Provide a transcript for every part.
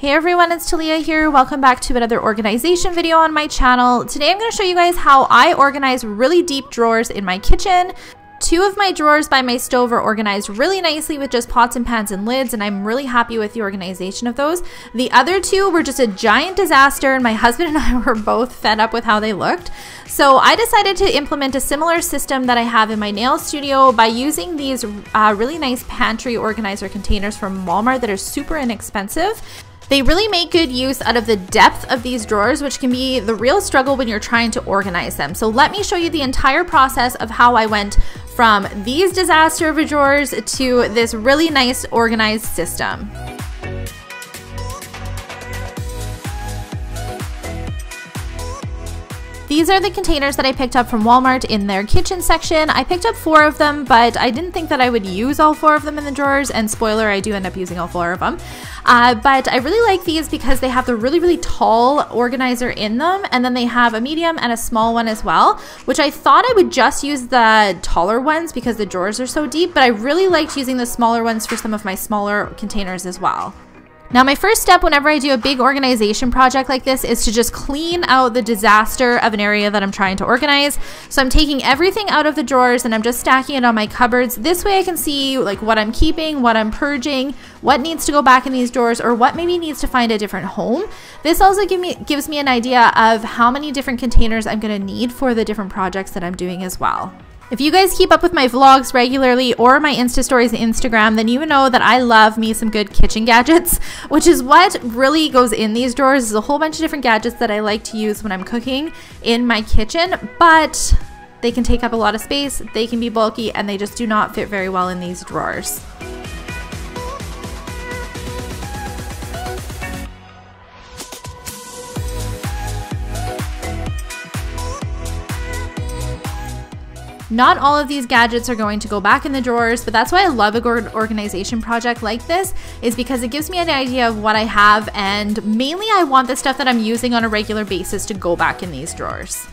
Hey everyone, it's Talia here. Welcome back to another organization video on my channel. Today I'm going to show you guys how I organize really deep drawers in my kitchen. Two of my drawers by my stove are organized really nicely with just pots and pans and lids, and I'm really happy with the organization of those. The other two were just a giant disaster, and my husband and I were both fed up with how they looked. So I decided to implement a similar system that I have in my nail studio by using these really nice pantry organizer containers from Walmart that are super inexpensive. They really make good use out of the depth of these drawers, which can be the real struggle when you're trying to organize them. So let me show you the entire process of how I went from these disaster of drawers to this really nice organized system. These are the containers that I picked up from Walmart in their kitchen section. I picked up four of them, but I didn't think that I would use all four of them in the drawers, and spoiler, I do end up using all four of them. But I really like these because they have the really tall organizer in them, and then they have a medium and a small one as well, which I thought I would just use the taller ones because the drawers are so deep, but I really liked using the smaller ones for some of my smaller containers as well. Now, my first step whenever I do a big organization project like this is to just clean out the disaster of an area that I'm trying to organize. So I'm taking everything out of the drawers and I'm just stacking it on my cupboards. This way I can see like what I'm keeping, what I'm purging, what needs to go back in these drawers, or what maybe needs to find a different home. This also gives me an idea of how many different containers I'm going to need for the different projects that I'm doing as well. If you guys keep up with my vlogs regularly or my Insta stories and Instagram, then you know that I love me some good kitchen gadgets, which is what really goes in these drawers. There's a whole bunch of different gadgets that I like to use when I'm cooking in my kitchen, but they can take up a lot of space, they can be bulky, and they just do not fit very well in these drawers. Not all of these gadgets are going to go back in the drawers, but that's why I love a good organization project like this, is because it gives me an idea of what I have, and mainly I want the stuff that I'm using on a regular basis to go back in these drawers.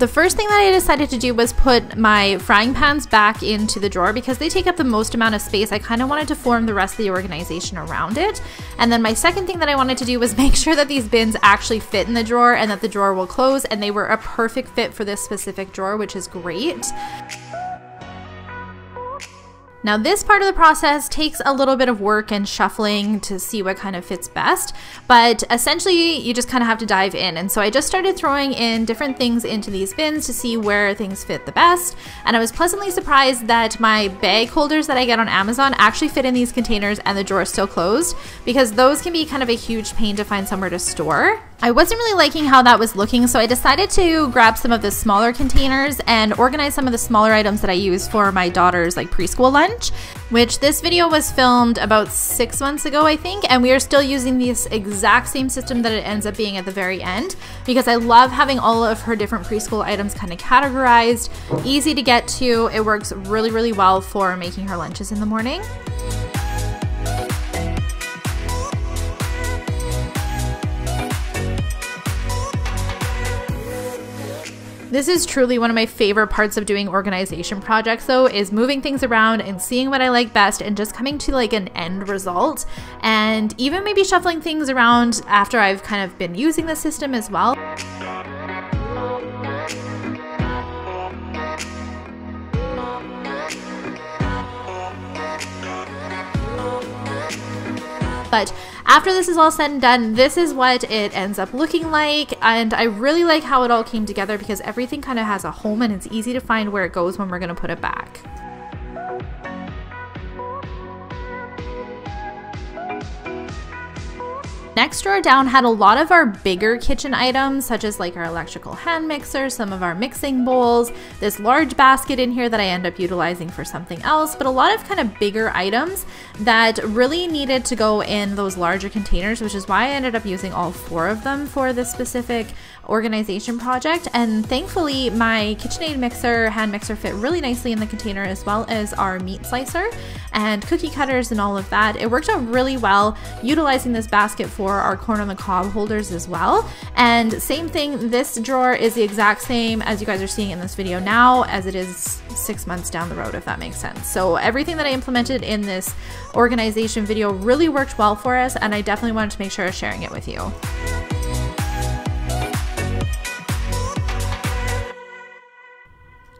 The first thing that I decided to do was put my frying pans back into the drawer because they take up the most amount of space. I kind of wanted to form the rest of the organization around it. And then my second thing that I wanted to do was make sure that these bins actually fit in the drawer and that the drawer will close, and they were a perfect fit for this specific drawer, which is great. Now, this part of the process takes a little bit of work and shuffling to see what kind of fits best, but essentially you just kind of have to dive in. And so I just started throwing in different things into these bins to see where things fit the best. And I was pleasantly surprised that my bag holders that I get on Amazon actually fit in these containers and the drawer still closed, because those can be kind of a huge pain to find somewhere to store. I wasn't really liking how that was looking, so I decided to grab some of the smaller containers and organize some of the smaller items that I use for my daughter's like preschool lunch, which this video was filmed about 6 months ago, I think, and we are still using this exact same system that it ends up being at the very end, because I love having all of her different preschool items kind of categorized, easy to get to. It works really well for making her lunches in the morning. This is truly one of my favorite parts of doing organization projects though, is moving things around and seeing what I like best and just coming to like an end result, and even maybe shuffling things around after I've kind of been using the system as well. But after this is all said and done, this is what it ends up looking like, and I really like how it all came together because everything kind of has a home and it's easy to find where it goes when we're going to put it back. Next drawer down had a lot of our bigger kitchen items, such as like our electrical hand mixer, some of our mixing bowls, this large basket in here that I end up utilizing for something else, but a lot of kind of bigger items that really needed to go in those larger containers, which is why I ended up using all four of them for this specific organization project. And thankfully my KitchenAid mixer, hand mixer, fit really nicely in the container, as well as our meat slicer and cookie cutters and all of that. It worked out really well utilizing this basket for for our corn on the cob holders as well. And same thing, this drawer is the exact same as you guys are seeing in this video now as it is 6 months down the road, if that makes sense. So everything that I implemented in this organization video really worked well for us, and I definitely wanted to make sure I was sharing it with you.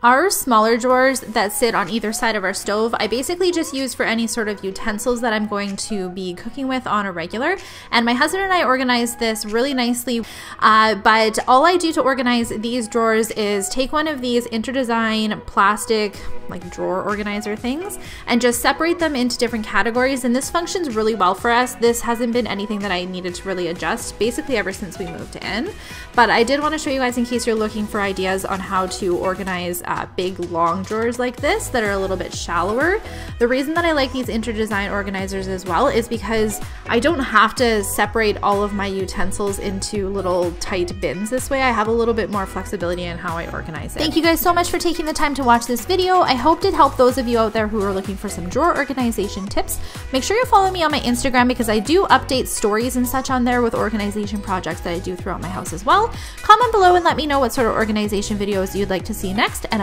Our smaller drawers that sit on either side of our stove, I basically just use for any sort of utensils that I'm going to be cooking with on a regular. And my husband and I organized this really nicely, but all I do to organize these drawers is take one of these InterDesign plastic like drawer organizer things and just separate them into different categories. And this functions really well for us. This hasn't been anything that I needed to really adjust basically ever since we moved in. But I did want to show you guys in case you're looking for ideas on how to organize big long drawers like this that are a little bit shallower. The reason that I like these InterDesign organizers as well is because I don't have to separate all of my utensils into little tight bins. This way I have a little bit more flexibility in how I organize it. Thank you guys so much for taking the time to watch this video. I hope it helped those of you out there who are looking for some drawer organization tips. Make sure you follow me on my Instagram because I do update stories and such on there with organization projects that I do throughout my house as well. Comment below and let me know what sort of organization videos you'd like to see next, and